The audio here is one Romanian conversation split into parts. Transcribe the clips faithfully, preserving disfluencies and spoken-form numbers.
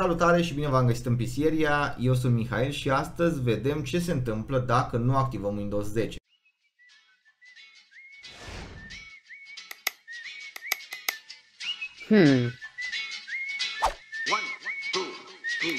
Salutare și bine v-am găsit în PCeria, eu sunt Mihail și astăzi vedem ce se întâmplă dacă nu activăm Windows zece. Hmm. One, two, three.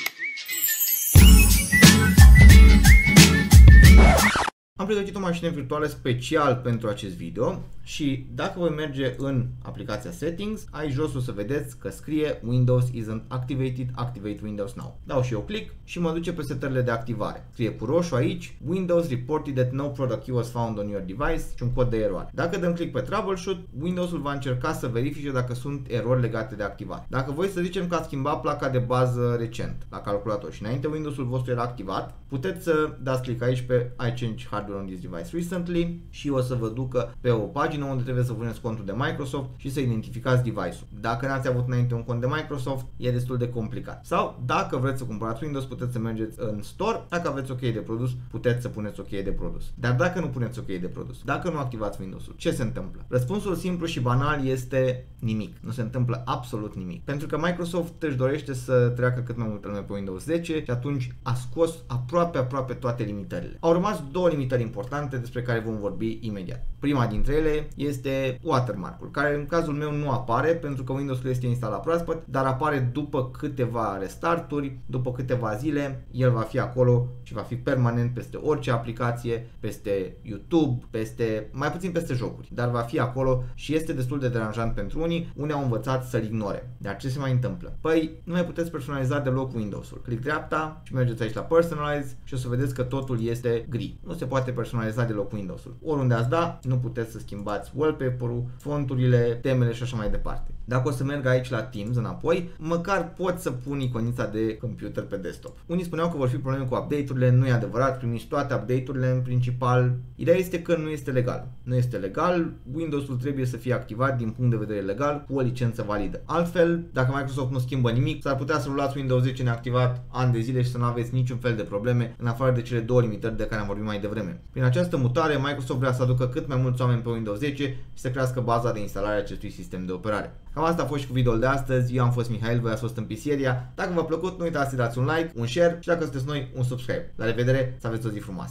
Am pregătit o mașină virtuală special pentru acest video și dacă voi merge în aplicația Settings, aici jos o să vedeți că scrie Windows isn't activated, activate Windows now. Dau și eu click și mă duce pe setările de activare. Scrie cu roșu aici, Windows reported that no product key was found on your device și un cod de eroare. Dacă dăm click pe Troubleshoot, Windows-ul va încerca să verifice dacă sunt erori legate de activare. Dacă voi să zicem că ați schimbat placa de bază recent la calculator și înainte Windows-ul vostru era activat, puteți să dați click aici pe I change hardware on this device recently și o să vă ducă pe o pagină unde trebuie să puneți contul de Microsoft și să identificați device-ul. Dacă n-ați avut înainte un cont de Microsoft, e destul de complicat. Sau dacă vreți să cumpărați Windows, puteți să mergeți în store, dacă aveți o cheie de produs, puteți să puneți o cheie de produs. Dar dacă nu puneți o cheie de produs, dacă nu activați Windows-ul, ce se întâmplă? Răspunsul simplu și banal este nimic. Nu se întâmplă absolut nimic. Pentru că Microsoft își dorește să treacă cât mai multă lume pe Windows zece și atunci a scos aproape aproape toate limitările. Au rămas două limitări importante despre care vom vorbi imediat. Prima dintre ele este watermark-ul, care în cazul meu nu apare pentru că Windows-ul este instalat proaspăt, dar apare după câteva restarturi, după câteva zile, el va fi acolo și va fi permanent peste orice aplicație, peste YouTube, peste, mai puțin peste jocuri, dar va fi acolo și este destul de deranjant pentru unii, unii au învățat să-l ignore. Dar ce se mai întâmplă? Păi nu mai puteți personaliza deloc Windows-ul. Click dreapta și mergeți aici la Personalize și o să vedeți că totul este gri. Nu se poate personaliza deloc Windows-ul. Oriunde ați da, nu puteți să schimbați wallpaper-ul, fonturile, temele și așa mai departe. Dacă o să merg aici la Teams înapoi, măcar pot să pun iconița de computer pe desktop. Unii spuneau că vor fi probleme cu update-urile, nu e adevărat, primiți toate update-urile în principal. Ideea este că nu este legal. Nu este legal, Windows-ul trebuie să fie activat din punct de vedere legal cu o licență validă. Altfel, dacă Microsoft nu schimbă nimic, s-ar putea să luați Windows zece neactivat ani de zile și să nu aveți niciun fel de probleme, în afară de cele două limitări de care am vorbit mai devreme. Prin această mutare, Microsoft vrea să aducă cât mai mulți oameni pe Windows zece și să crească baza de instalare a acestui sistem de operare. Cam asta a fost și cu videoul de astăzi, eu am fost Mihail, voi ați fost în PCeria. Dacă v-a plăcut, nu uitați să dați un like, un share și dacă sunteți noi, un subscribe. La revedere, să aveți o zi frumoasă!